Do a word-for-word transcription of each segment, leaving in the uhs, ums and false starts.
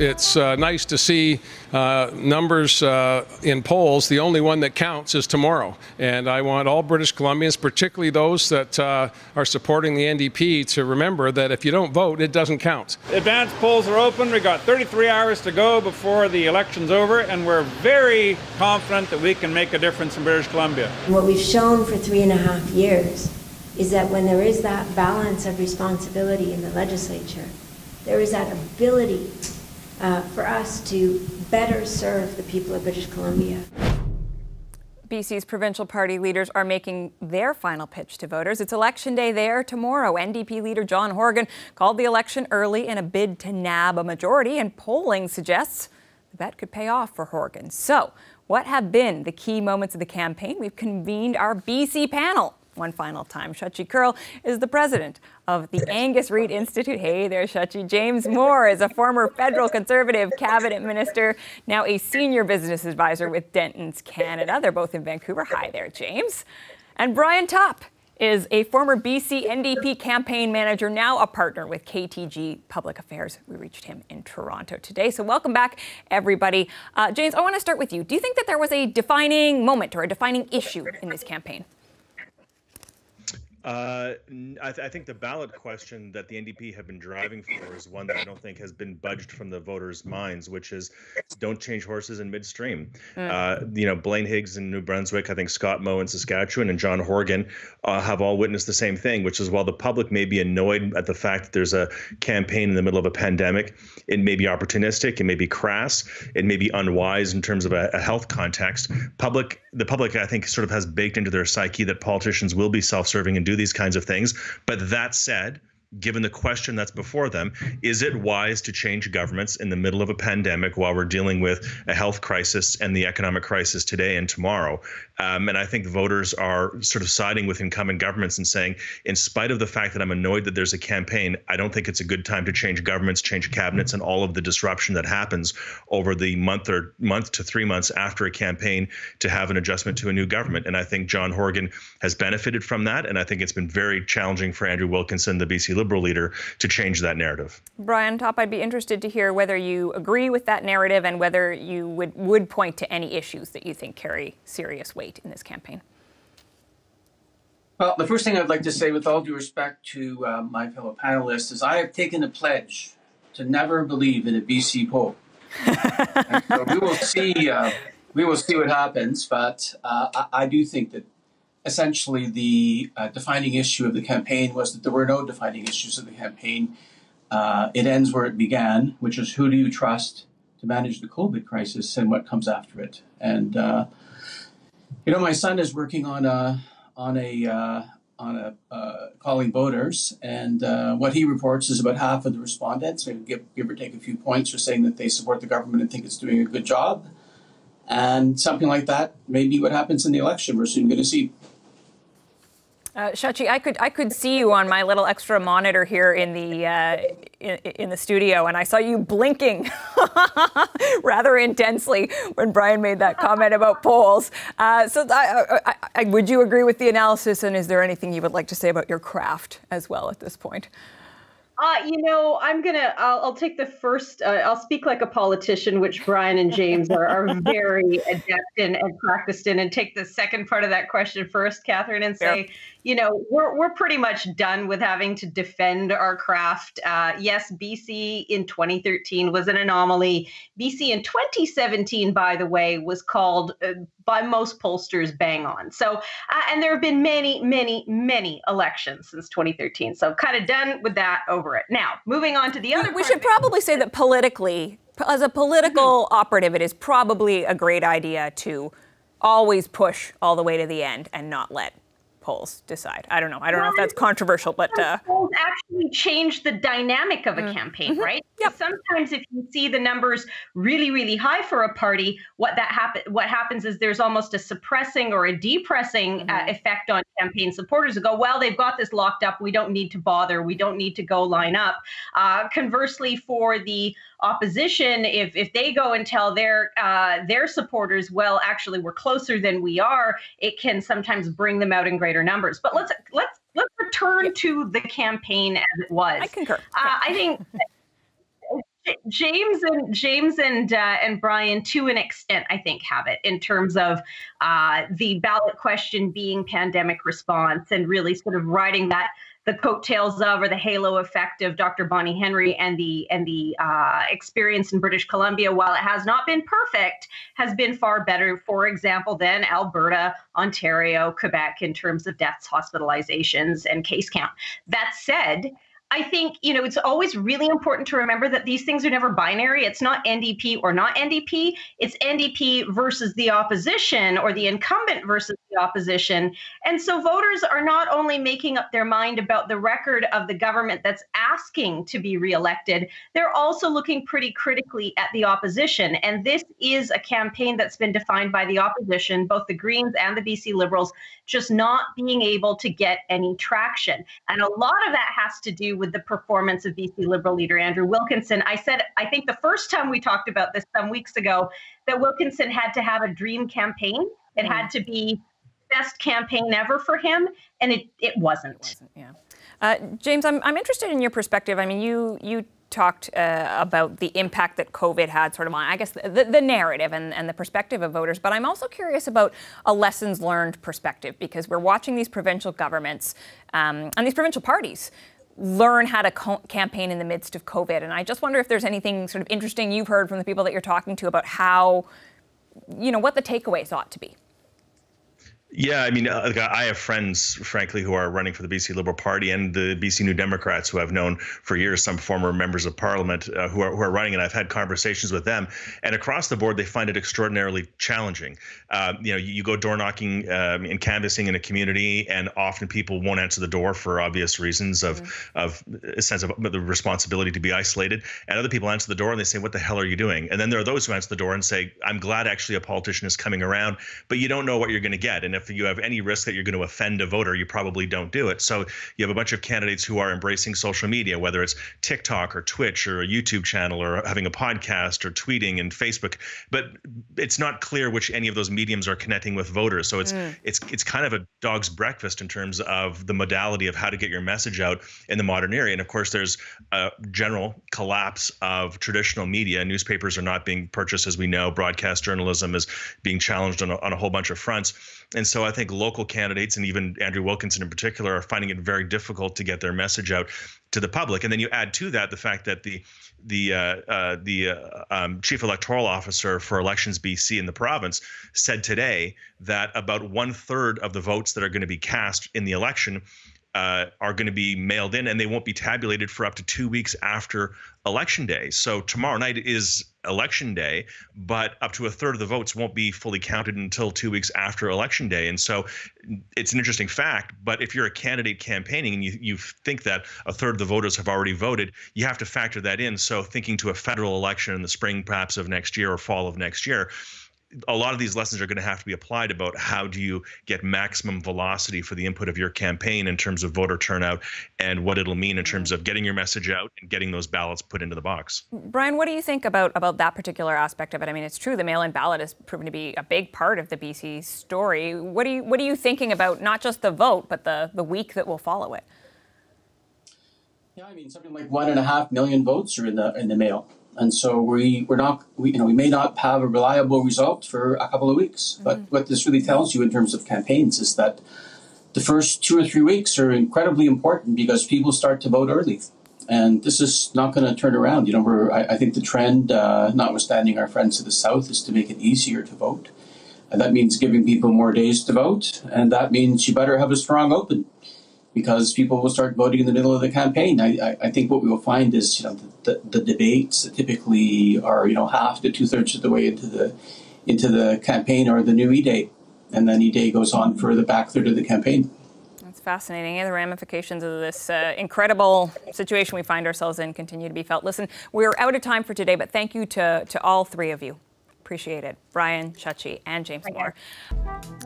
it's uh, nice to see uh, numbers uh, in polls. The only one that counts is tomorrow. And I want all British Columbians, particularly those that uh, are supporting the N D P, to remember that if you don't vote, it doesn't count. Advance polls are open. We've got thirty-three hours to go before the election's over, and we're very confident that we can make a difference in British Columbia. What we've shown for three and a half years is that when there is that balance of responsibility in the legislature, there is that ability uh, for us to better serve the people of British Columbia. B C's provincial party leaders are making their final pitch to voters. It's election day there tomorrow. N D P leader John Horgan called the election early in a bid to nab a majority, and polling suggests the bet could pay off for Horgan. So, what have been the key moments of the campaign? We've convened our B C panel one final time. Shachi Curl is the president of the Angus Reid Institute. Hey there, Shachi. James Moore is a former federal Conservative cabinet minister, now a senior business advisor with Dentons Canada. They're both in Vancouver. Hi there, James. And Brian Topp is a former B C N D P campaign manager, now a partner with K T G Public Affairs. We reached him in Toronto today. So welcome back, everybody. Uh, James, I want to start with you. Do you think that there was a defining moment or a defining issue in this campaign? Uh, I, th I think the ballot question that the N D P have been driving for is one that I don't think has been budged from the voters' minds, which is don't change horses in midstream. Mm. Uh, you know, Blaine Higgs in New Brunswick, I think Scott Moe in Saskatchewan, and John Horgan uh, have all witnessed the same thing, which is while the public may be annoyed at the fact that there's a campaign in the middle of a pandemic, it may be opportunistic, it may be crass, it may be unwise in terms of a, a health context. Public, the public, I think, sort of has baked into their psyche that politicians will be self-serving and do these kinds of things. But that said, given the question that's before them, is it wise to change governments in the middle of a pandemic while we're dealing with a health crisis and the economic crisis today and tomorrow? Um, and I think voters are sort of siding with incumbent governments and saying, in spite of the fact that I'm annoyed that there's a campaign, I don't think it's a good time to change governments, change cabinets, and all of the disruption that happens over the month or month to three months after a campaign to have an adjustment to a new government. And I think John Horgan has benefited from that. And I think it's been very challenging for Andrew Wilkinson, the B C Liberal leader, to change that narrative. Brian Topp, I'd be interested to hear whether you agree with that narrative and whether you would, would point to any issues that you think carry serious weight in this campaign. Well, the first thing I'd like to say, with all due respect to uh, my fellow panelists, is I have taken a pledge to never believe in a B C poll. So we will see, uh, we will see what happens, but uh, I, I do think that essentially, the uh, defining issue of the campaign was that there were no defining issues of the campaign. Uh, it ends where it began, which is who do you trust to manage the COVID crisis and what comes after it. And uh, you know, my son is working on a on a uh, on a uh, calling voters, and uh, what he reports is about half of the respondents, maybe give, give or take a few points, are saying that they support the government and think it's doing a good job. And something like that may be what happens in the election. We're soon going to see. Uh, Shachi, I could I could see you on my little extra monitor here in the uh, in, in the studio, and I saw you blinking rather intensely when Brian made that comment about polls. Uh, so, I, I, I, would you agree with the analysis? And is there anything you would like to say about your craft as well at this point? Uh, you know, I'm gonna. I'll, I'll take the first. Uh, I'll speak like a politician, which Brian and James are, are very adept in and practiced in, and take the second part of that question first, Catherine, and say, yeah. you know, we're we're pretty much done with having to defend our craft. Uh, yes, B C in twenty thirteen was an anomaly. B C in twenty seventeen, by the way, was called Uh, by most pollsters, bang on. So, uh, and there have been many, many, many elections since twenty thirteen. So I'm kind of done with that, over it. Now, moving on to the other We should probably say that politically, as a political mm-hmm. operative, it is probably a great idea to always push all the way to the end and not let polls decide. I don't know. I don't well, know if that's controversial, but uh, polls actually change the dynamic of a mm, campaign, mm-hmm, right? Yep. Sometimes, if you see the numbers really, really high for a party, what that happen what happens is there's almost a suppressing or a depressing mm-hmm. uh, effect on campaign supporters who go, well, they've got this locked up. We don't need to bother. We don't need to go line up. Uh, conversely, for the opposition, if if they go and tell their uh, their supporters, well, actually, we're closer than we are, it can sometimes bring them out in greater numbers. But let's let's let's return to the campaign as it was. I concur. Uh, I think James and James and uh, and Brian, to an extent, I think, have it in terms of uh, the ballot question being pandemic response and really sort of riding that the coattails of or the halo effect of Doctor Bonnie Henry and the and the uh, experience in British Columbia, while it has not been perfect, has been far better, for example, than Alberta, Ontario, Quebec in terms of deaths, hospitalizations, and case count. That said, I think, you know, it's always really important to remember that these things are never binary. It's not N D P or not N D P. It's N D P versus the opposition or the incumbent versus the opposition. And so voters are not only making up their mind about the record of the government that's asking to be reelected, they're also looking pretty critically at the opposition. And this is a campaign that's been defined by the opposition, both the Greens and the B C Liberals, just not being able to get any traction. And a lot of that has to do with the performance of B C Liberal leader Andrew Wilkinson. I said, I think the first time we talked about this some weeks ago, that Wilkinson had to have a dream campaign. It mm. had to be best campaign ever for him, and it, it wasn't. It wasn't, yeah. Uh, James, I'm, I'm interested in your perspective. I mean, you you talked uh, about the impact that COVID had sort of on, I guess, the, the narrative and, and the perspective of voters. But I'm also curious about a lessons learned perspective, because we're watching these provincial governments um, and these provincial parties learn how to campaign in the midst of COVID. And I just wonder if there's anything sort of interesting you've heard from the people that you're talking to about how, you know, what the takeaways ought to be. Yeah, I mean, uh, I have friends, frankly, who are running for the B C Liberal Party and the B C New Democrats, who I've known for years, some former members of Parliament uh, who are who are running, and I've had conversations with them. And across the board, they find it extraordinarily challenging. Uh, you know, you, you go door knocking um, and canvassing in a community, and often people won't answer the door for obvious reasons of mm-hmm. of a sense of the responsibility to be isolated. And other people answer the door and they say, "What the hell are you doing?" And then there are those who answer the door and say, "I'm glad actually a politician is coming around," but you don't know what you're going to get. And if you have any risk that you're going to offend a voter, you probably don't do it. So you have a bunch of candidates who are embracing social media, whether it's TikTok or Twitch or a YouTube channel or having a podcast or tweeting and Facebook. But it's not clear which any of those mediums are connecting with voters. So it's mm. it's it's kind of a dog's breakfast in terms of the modality of how to get your message out in the modern era. And of course, there's a general collapse of traditional media. Newspapers are not being purchased, as we know. Broadcast journalism is being challenged on a, on a whole bunch of fronts. And so I think local candidates, and even Andrew Wilkinson in particular, are finding it very difficult to get their message out to the public. And then you add to that the fact that the the uh, uh, the uh, um, chief electoral officer for Elections B C in the province said today that about one third of the votes that are going to be cast in the election uh, are going to be mailed in, and they won't be tabulated for up to two weeks after Election Day. So tomorrow night is Election Day, but up to a third of the votes won't be fully counted until two weeks after Election Day. And so it's an interesting fact, but if you're a candidate campaigning and you, you think that a third of the voters have already voted, you have to factor that in. So thinking to a federal election in the spring perhaps of next year or fall of next year, a lot of these lessons are going to have to be applied about how do you get maximum velocity for the input of your campaign in terms of voter turnout and what it'll mean in terms of getting your message out and getting those ballots put into the box. Brian, what do you think about, about that particular aspect of it? I mean, it's true the mail-in ballot has proven to be a big part of the B C story. What do you, what are you thinking about not just the vote, but the, the week that will follow it? Yeah, I mean, something like one and a half million votes are in the, in the mail. And so we we're not we, you know we may not have a reliable result for a couple of weeks. But mm-hmm. what this really tells you in terms of campaigns is that the first two or three weeks are incredibly important because people start to vote early, and this is not going to turn around. You know, we're I, I think the trend, uh, notwithstanding our friends to the south, is to make it easier to vote, and that means giving people more days to vote, and that means you better have a strong open. Because people will start voting in the middle of the campaign. I, I, I think what we will find is, you know, the, the, the debates that typically are, you know, half to two thirds of the way into the into the campaign or the new E-Day, and then E-Day goes on for the back third of the campaign. That's fascinating. And the ramifications of this uh, incredible situation we find ourselves in continue to be felt. Listen, we're out of time for today, but thank you to to all three of you. Appreciate it. Brian, Chachi, and James Moore.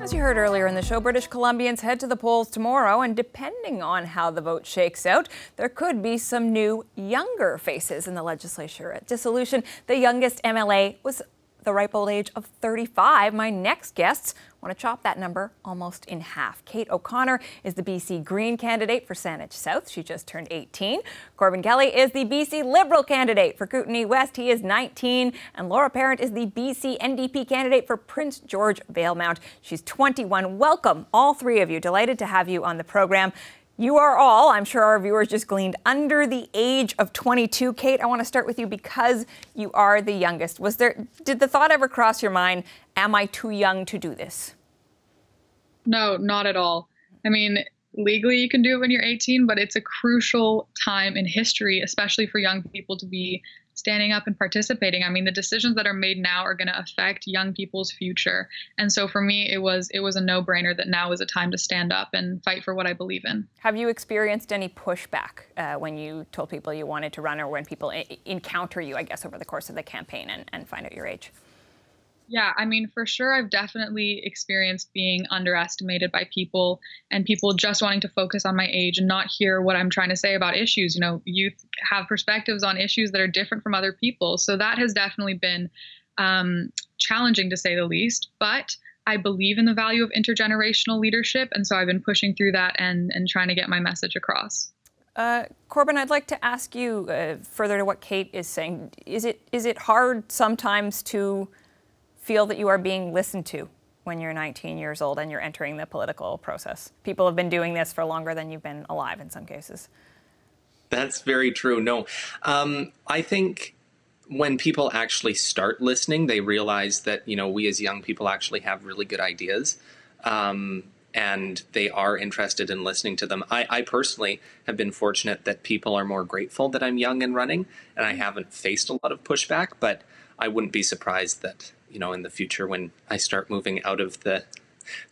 As you heard earlier in the show, British Columbians head to the polls tomorrow, and depending on how the vote shakes out, there could be some new, younger faces in the legislature. At dissolution, the youngest M L A was the ripe old age of thirty-five, my next guests want to chop that number almost in half. Kate O'Connor is the B C Green candidate for Saanich South. She just turned eighteen. Corbin Kelly is the B C Liberal candidate for Kootenay West. He is nineteen. And Laura Parent is the B C N D P candidate for Prince George Valemount. She's twenty-one. Welcome, all three of you. Delighted to have you on the program. You are all, I'm sure our viewers just gleaned, under the age of twenty-two. Kate, I want to start with you because you are the youngest. Was there, did the thought ever cross your mind, am I too young to do this? No, not at all. I mean, legally you can do it when you're eighteen, but it's a crucial time in history, especially for young people to be standing up and participating. I mean, the decisions that are made now are going to affect young people's future. And so for me, it was it was a no-brainer that now is a time to stand up and fight for what I believe in. Have you experienced any pushback uh, when you told people you wanted to run, or when people I encounter you, I guess, over the course of the campaign and, and find out your age? Yeah, I mean, for sure, I've definitely experienced being underestimated by people and people just wanting to focus on my age and not hear what I'm trying to say about issues. You know, youth have perspectives on issues that are different from other people. So that has definitely been um, challenging, to say the least. But I believe in the value of intergenerational leadership. And so I've been pushing through that and, and trying to get my message across. Uh, Corbin, I'd like to ask you uh, further to what Kate is saying. Is it is it hard sometimes to feel that you are being listened to when you're nineteen years old and you're entering the political process? People have been doing this for longer than you've been alive in some cases. That's very true. No, um, I think when people actually start listening, they realize that, you know, we as young people actually have really good ideas, um, and they are interested in listening to them. I, I personally have been fortunate that people are more grateful that I'm young and running, and I haven't faced a lot of pushback, but I wouldn't be surprised that, you know, in the future when I start moving out of the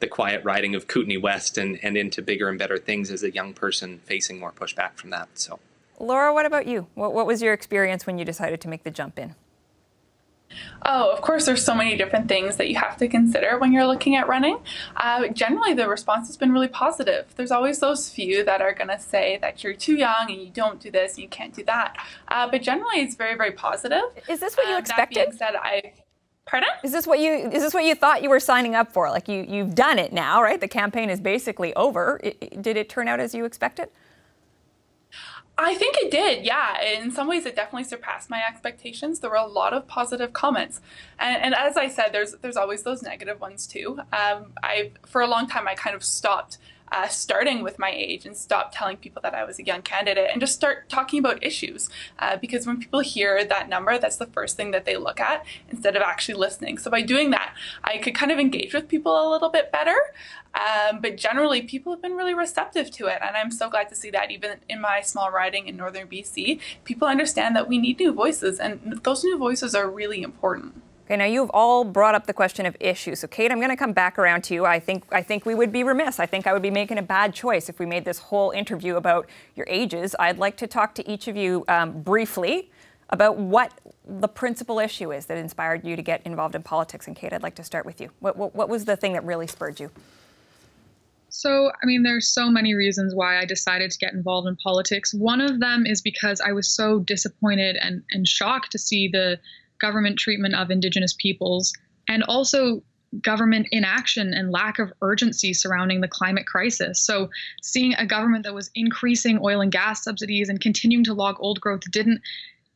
the quiet riding of Kootenay West and, and into bigger and better things as a young person, facing more pushback from that. So, Laura, what about you? What, what was your experience when you decided to make the jump in? Oh, of course, there's so many different things that you have to consider when you're looking at running. Uh, generally, the response has been really positive. There's always those few that are going to say that you're too young and you don't do this and you can't do that. Uh, but generally, it's very, very positive. Is this what you uh, expected? That being said, I... Pardon? Is this what you is this what you thought you were signing up for? Like, you, you've done it now, right? The campaign is basically over. It, it, did it turn out as you expected? I think it did, yeah. In some ways, it definitely surpassed my expectations. There were a lot of positive comments. And, and as I said, there's there's always those negative ones, too. Um, I for a long time, I kind of stopped Uh, starting with my age and stop telling people that I was a young candidate and just start talking about issues, uh, because when people hear that number, that's the first thing that they look at instead of actually listening. So by doing that, I could kind of engage with people a little bit better, um, but generally people have been really receptive to it, and I'm so glad to see that even in my small riding in northern B C, people understand that we need new voices, and those new voices are really important. Okay, now you've all brought up the question of issues. So Kate, I'm going to come back around to you. I think I think we would be remiss. I think I would be making a bad choice if we made this whole interview about your ages. I'd like to talk to each of you um, briefly about what the principal issue is that inspired you to get involved in politics. And Kate, I'd like to start with you. What, what, what was the thing that really spurred you? So, I mean, there's so many reasons why I decided to get involved in politics. One of them is because I was so disappointed and, and shocked to see the government treatment of Indigenous peoples, and also government inaction and lack of urgency surrounding the climate crisis. So seeing a government that was increasing oil and gas subsidies and continuing to log old growth didn't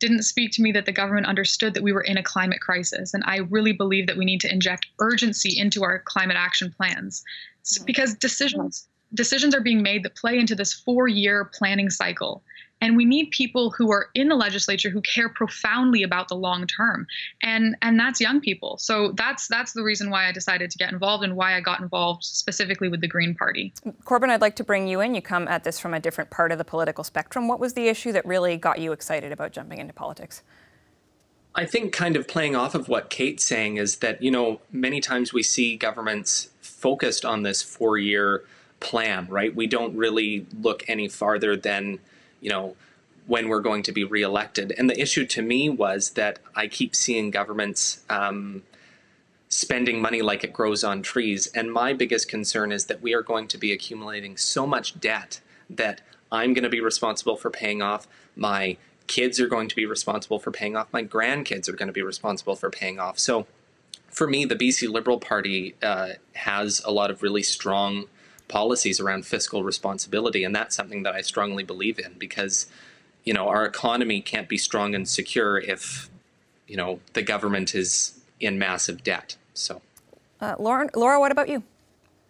didn't speak to me that the government understood that we were in a climate crisis. And I really believe that we need to inject urgency into our climate action plans, because decisions decisions are being made that play into this four-year planning cycle. And we need people who are in the legislature who care profoundly about the long term. And and that's young people. So that's that's the reason why I decided to get involved and why I got involved specifically with the Green Party. Corbin, I'd like to bring you in. You come at this from a different part of the political spectrum. What was the issue that really got you excited about jumping into politics? I think kind of playing off of what Kate's saying is that, you know, many times we see governments focused on this four-year plan, right? We don't really look any farther than, you know, when we're going to be reelected. And the issue to me was that I keep seeing governments um, spending money like it grows on trees. And my biggest concern is that we are going to be accumulating so much debt that I'm going to be responsible for paying off, my kids are going to be responsible for paying off, my grandkids are going to be responsible for paying off. So for me, the B C Liberal Party uh, has a lot of really strong policies around fiscal responsibility, and that's something that I strongly believe in, because, you know, our economy can't be strong and secure if, you know, the government is in massive debt. So, uh, Laura, Laura, what about you?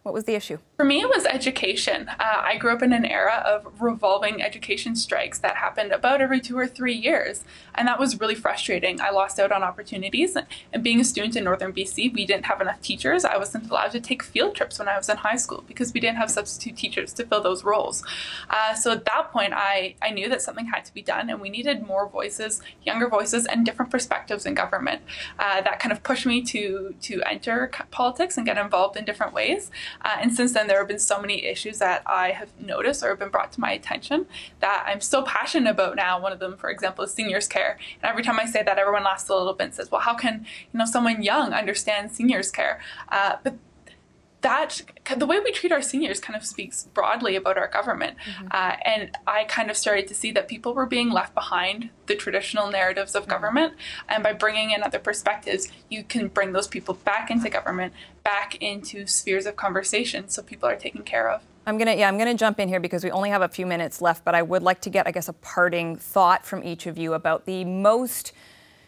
What was the issue? For me, it was education. Uh, I grew up in an era of revolving education strikes that happened about every two or three years, and that was really frustrating. I lost out on opportunities, and being a student in northern B C, we didn't have enough teachers. I wasn't allowed to take field trips when I was in high school because we didn't have substitute teachers to fill those roles. Uh, so at that point, I, I knew that something had to be done, and we needed more voices, younger voices, and different perspectives in government. Uh, that kind of pushed me to, to enter politics and get involved in different ways. Uh, and since then, there have been so many issues that I have noticed or have been brought to my attention that I'm so passionate about now. One of them, for example, is seniors care. And every time I say that, everyone laughs a little bit and says, well, how can, you know, someone young understand seniors care? Uh, but that, the way we treat our seniors kind of speaks broadly about our government. Mm-hmm. uh, and I kind of started to see that people were being left behind the traditional narratives of mm-hmm. government. And by bringing in other perspectives, you can bring those people back into government, back into spheres of conversation, so people are taken care of. I'm gonna, yeah, I'm gonna jump in here because we only have a few minutes left, but I would like to get, I guess, a parting thought from each of you about the most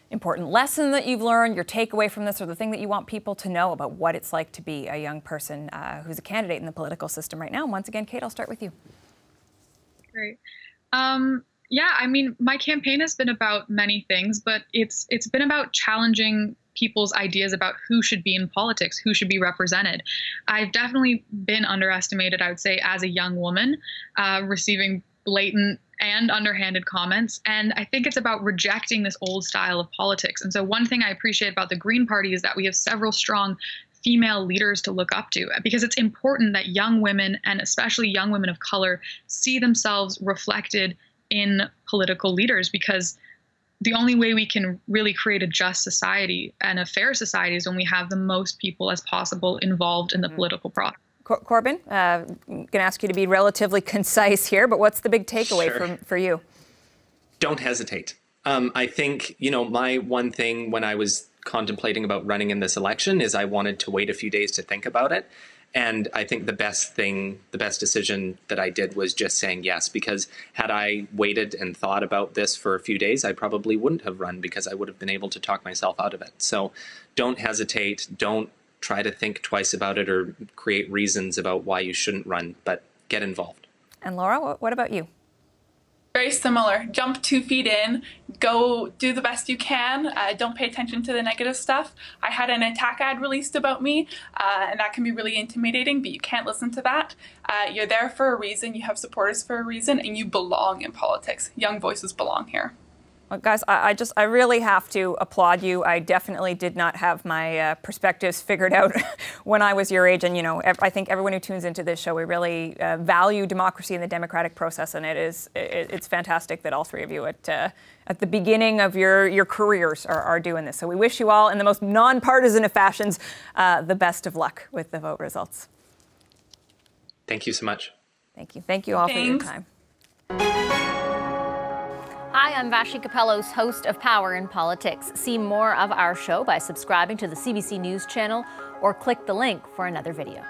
important lesson that you've learned, your takeaway from this, or the thing that you want people to know about what it's like to be a young person uh, who's a candidate in the political system right now. And once again, Kate, I'll start with you. Great. Um, yeah, I mean, my campaign has been about many things, but it's it's been about challenging people's ideas about who should be in politics, who should be represented. I've definitely been underestimated, I would say, as a young woman, uh, receiving blatant and underhanded comments. And I think it's about rejecting this old style of politics. And so one thing I appreciate about the Green Party is that we have several strong female leaders to look up to, because it's important that young women, and especially young women of color, see themselves reflected in political leaders, because the only way we can really create a just society and a fair society is when we have the most people as possible involved in the mm-hmm. political process. Cor Corbin, uh, I'm going to ask you to be relatively concise here, but what's the big takeaway sure. from, for you? Don't hesitate. Um, I think, you know, my one thing when I was contemplating about running in this election is I wanted to wait a few days to think about it. And I think the best thing, the best decision that I did was just saying yes, because had I waited and thought about this for a few days, I probably wouldn't have run, because I would have been able to talk myself out of it. So don't hesitate. Don't try to think twice about it or create reasons about why you shouldn't run, but get involved. And Laura, what about you? Very similar. Jump two feet in, go do the best you can. Uh, don't pay attention to the negative stuff. I had an attack ad released about me, uh, and that can be really intimidating, but you can't listen to that. Uh, you're there for a reason, you have supporters for a reason, and you belong in politics. Young voices belong here. Well, guys, I, I just, I really have to applaud you. I definitely did not have my uh, perspectives figured out when I was your age. And, you know, ev I think everyone who tunes into this show, we really uh, value democracy and the democratic process. And it is, it, it's fantastic that all three of you at, uh, at the beginning of your, your careers are, are doing this. So we wish you all, in the most nonpartisan of fashions, uh, the best of luck with the vote results. Thank you so much. Thank you. Thank you all Thanks. for your time. Hi, I'm Vashi Capellos, host of Power in Politics. See more of our show by subscribing to the C B C News channel or click the link for another video.